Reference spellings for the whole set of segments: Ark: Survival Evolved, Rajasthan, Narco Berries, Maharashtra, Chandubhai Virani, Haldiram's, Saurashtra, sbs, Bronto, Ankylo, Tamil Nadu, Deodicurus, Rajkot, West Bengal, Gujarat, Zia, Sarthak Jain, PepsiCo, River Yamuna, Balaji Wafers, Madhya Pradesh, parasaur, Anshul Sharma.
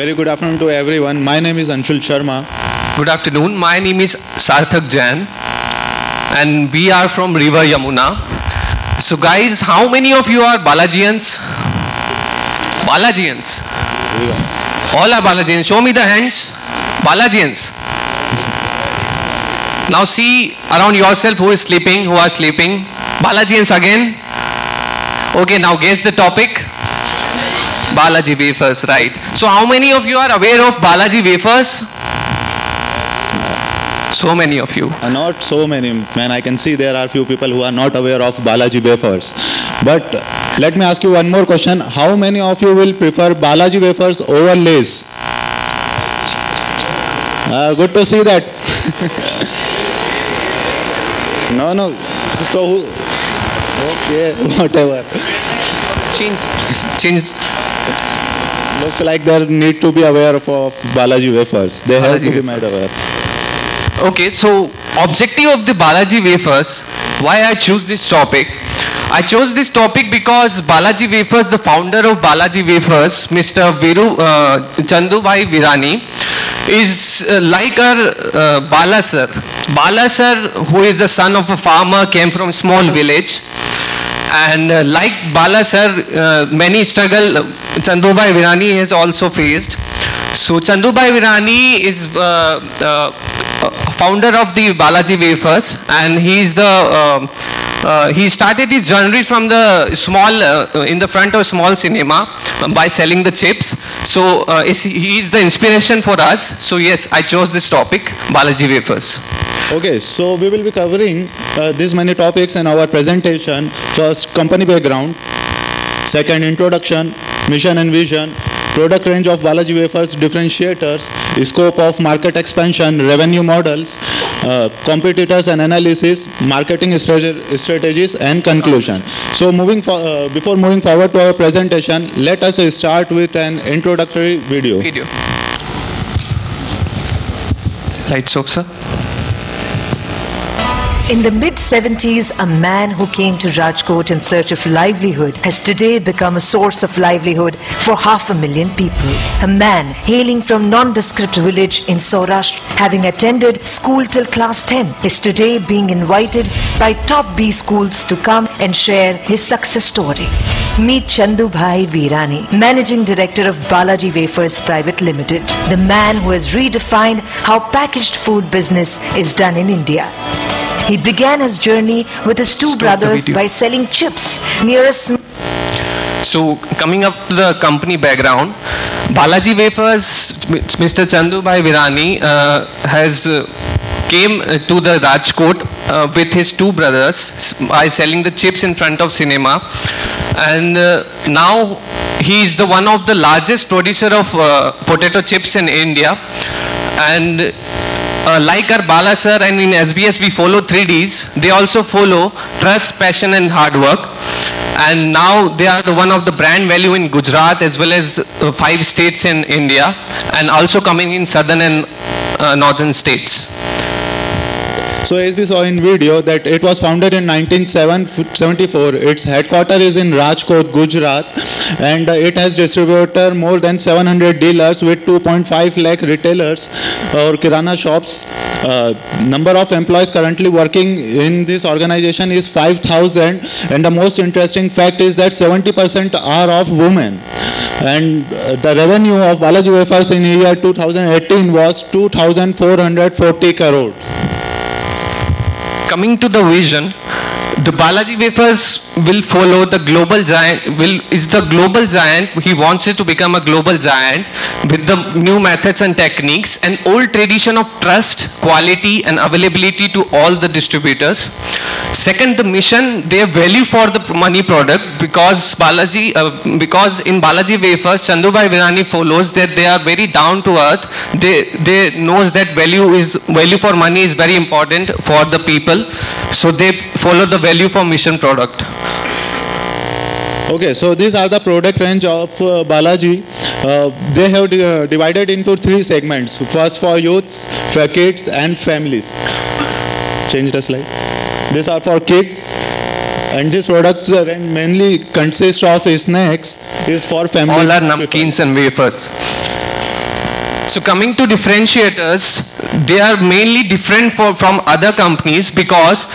Very good afternoon to everyone. My name is Anshul Sharma. Good afternoon. My name is Sarthak Jain. And we are from River Yamuna. So guys, how many of you are Balajians? Balajians. All are Balajians. Show me the hands. Balajians. Now see around yourself who is sleeping, who are sleeping. Balajians again. Okay, now guess the topic. Balaji Wafers, right. So how many of you are aware of Balaji Wafers? So many of you. Not so many, man. I can see there are few people who are not aware of Balaji Wafers. But let me ask you one more question. How many of you will prefer Balaji Wafers over Lays? Good to see that. No, no. So who? Okay, whatever. Change. Looks like they need to be aware of Balaji Wafers. They have to be made aware. Okay, so objective of the Balaji Wafers, why I choose this topic? I chose this topic because Balaji Wafers, the founder of Balaji Wafers, Mr. Chandubhai Virani, is like our Balasar. Balasar, who is the son of a farmer, came from a small village. And like Balasar, many struggle Chandubhai Virani has also faced. So Chandubhai Virani is founder of the Balaji Wafers, and he is the he started his journey from the small in the front of small cinema by selling the chips. So he is the inspiration for us. So yes, I chose this topic, Balaji Wafers. Okay, so we will be covering these many topics in our presentation. First, company background. Second, introduction, mission and vision, product range of Balaji Wafers, differentiators, scope of market expansion, revenue models, competitors and analysis, marketing strategies and conclusion. So before moving forward to our presentation, let us start with an introductory video. Lights off, sir. In the mid-70s, a man who came to Rajkot in search of livelihood has today become a source of livelihood for 500,000 people. A man hailing from nondescript village in Saurashtra, having attended school till class 10, is today being invited by top B schools to come and share his success story. Meet Chandubhai Virani, Managing Director of Balaji Wafers Private Limited, the man who has redefined how packaged food business is done in India. He began his journey with his two brothers by selling chips near a... So, coming up to the company background, Balaji Wafers, Mr. Chandubhai Virani has came to the Rajkot with his two brothers by selling the chips in front of cinema. And now he is the one of the largest producer of potato chips in India. And like our Balasar, and in SBS we follow 3Ds, they also follow trust, passion and hard work. And now they are the one of the brand value in Gujarat as well as 5 states in India, and also coming in southern and northern states. So as we saw in video that it was founded in 1974, its headquarters is in Rajkot, Gujarat, and it has distributed more than 700 dealers with 2.5 lakh retailers or Kirana shops. Number of employees currently working in this organization is 5,000, and the most interesting fact is that 70% are of women. And the revenue of Balaji Wafers in year 2018 was 2,440 crore. Coming to the vision, the Balaji Wafers will follow the global giant, is the global giant. He wants it to become a global giant with the new methods and techniques and old tradition of trust, quality and availability to all the distributors. Second, the mission, their value for the money product, because in Balaji Wafers, Chandubhai Virani follows that they are very down to earth. They knows that value for money is very important for the people. So they follow the value for mission product. Okay, so these are the product range of Balaji. They have divided into 3 segments. First for youths, for kids and families. Change the slide. These are for kids. And these products mainly consist of snacks. Is for families. All are namkeens and wafers. So coming to differentiators, they are mainly different from other companies because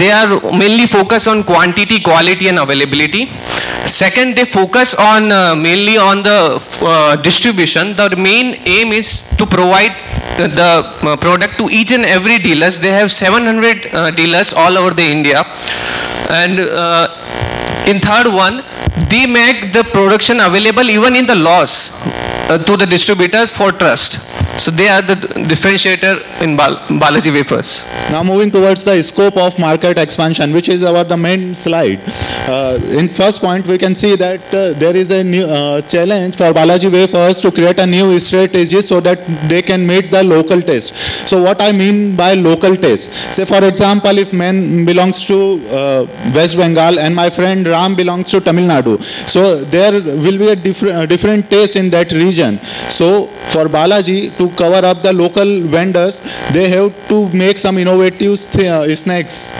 they are mainly focused on quantity, quality and availability. Second, they focus on mainly on the distribution. The main aim is to provide the product to each and every dealers. They have 700 dealers all over the India. And in third one, they make the production available even in the loss to the distributors for trust. So they are the differentiator in Balaji Wafers. Now moving towards the scope of market expansion, which is our the main slide. In first point, we can see that there is a new challenge for Balaji Wafers to create a new strategy so that they can meet the local taste. So what I mean by local taste? Say for example, if man belongs to West Bengal and my friend Ram belongs to Tamil Nadu, so there will be a different taste in that region. So for Balaji to cover up the local vendors, they have to make some innovative snacks.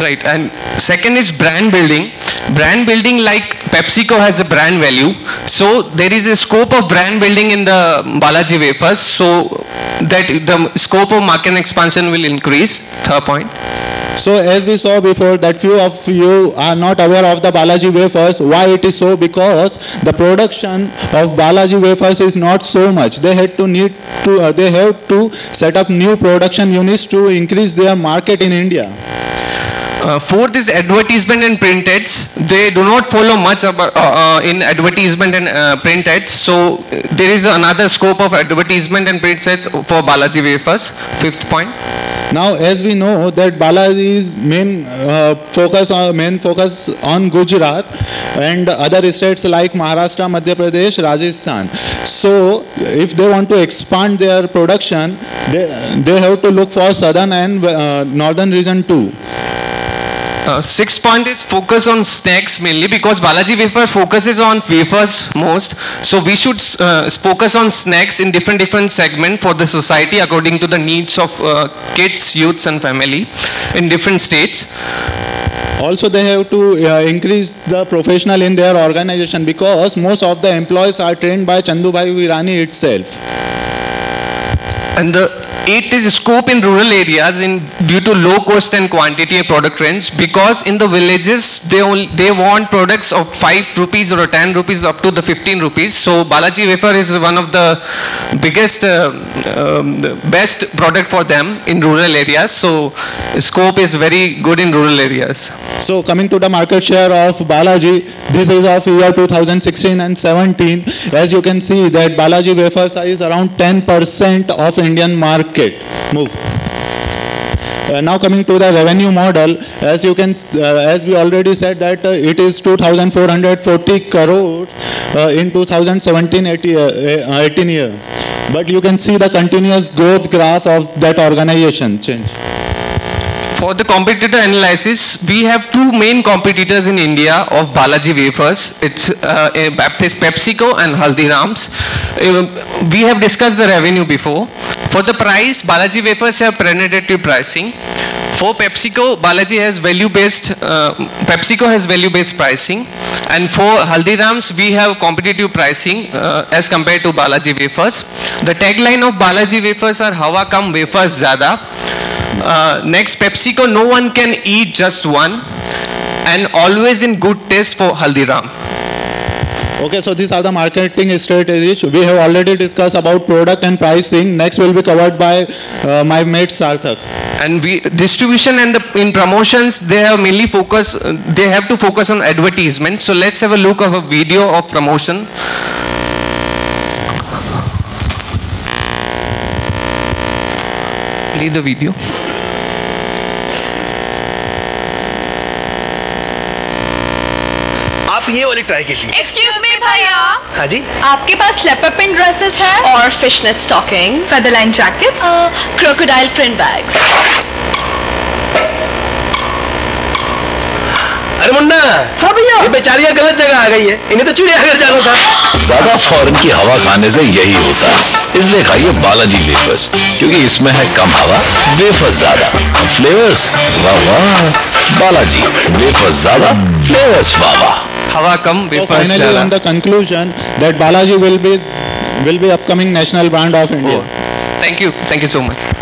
Right, and second is brand building. Brand building, like PepsiCo has a brand value, so there is a scope of brand building in the Balaji Wafers, so that the scope of market expansion will increase. Third point. So as we saw before, that few of you are not aware of the Balaji Wafers. Why it is so? Because the production of Balaji Wafers is not so much. They had to they have to set up new production units to increase their market in India. Fourth is advertisement and print ads. They do not follow much about, in advertisement and print ads. So there is another scope of advertisement and print ads for Balaji Wafers. Fifth point. Now as we know that Balaji's main focus on Gujarat and other states like Maharashtra, Madhya Pradesh, Rajasthan. So if they want to expand their production, they have to look for southern and northern region too. Sixth point is focus on snacks mainly, because Balaji Wafers focuses on wafers most. So we should focus on snacks in different segment for the society according to the needs of kids, youths and family in different states. Also, they have to increase the professional in their organization, because most of the employees are trained by Chandubhai Virani itself. And the it is scope in rural areas due to low cost and quantity product range, because in the villages they want products of 5 rupees or 10 rupees up to the 15 rupees. So Balaji Wafer is one of the biggest, best product for them in rural areas. So scope is very good in rural areas. So coming to the market share of Balaji, this is of year 2016 and 17. As you can see that Balaji Wafer is around 10% of Indian market. Move. Now coming to the revenue model, as you can, as we already said that it is 2,440 crore in 2017-18 year. But you can see the continuous growth graph of that organization change. For the competitor analysis, we have two main competitors in India of Balaji Wafers. It's PepsiCo and Haldiram's. We have discussed the revenue before. For the price, Balaji Wafers have predatory pricing. For PepsiCo, Balaji has value-based, PepsiCo has value-based pricing. And for Haldiram's, we have competitive pricing as compared to Balaji Wafers. The tagline of Balaji Wafers are Hawa Kam Wafers Zyada. Next, PepsiCo, no one can eat just one, and always in good taste for Haldiram. Okay, so these are the marketing strategies. We have already discussed about product and pricing. Next will be covered by my mate Sarthak. And we distribution and in promotions, they have mainly focus. They have to focus on advertisement. So let's have a look of a video of promotion. Play the video. आप ये वाली try कीजिए। Excuse me भैया। हाँ जी। आपके पास leopard print dresses है? और fishnet stockings, featherline jackets, crocodile print bags। अरे मुन्ना। हाँ भैया। ये बेचारी यार गलत जगह आ गई है। इन्हें तो चिड़ियाघर जाना था। ज़्यादा फॉरेन की हवा खाने से यही होता है। इसलिए खाइए बालाजी वेफर्स, क्योंकि इसमें है कम हवा, वेफर्स ज्यादा, फ्लेवर्स वाह वाह। बालाजी वेफर्स ज्यादा, फ्लेवर्स वाह वाह, हवा कम, वेफर्स ज्यादा। Finally, in the conclusion, that Balaji will be will be upcoming national brand of India. Oh. Thank you. Thank you so much.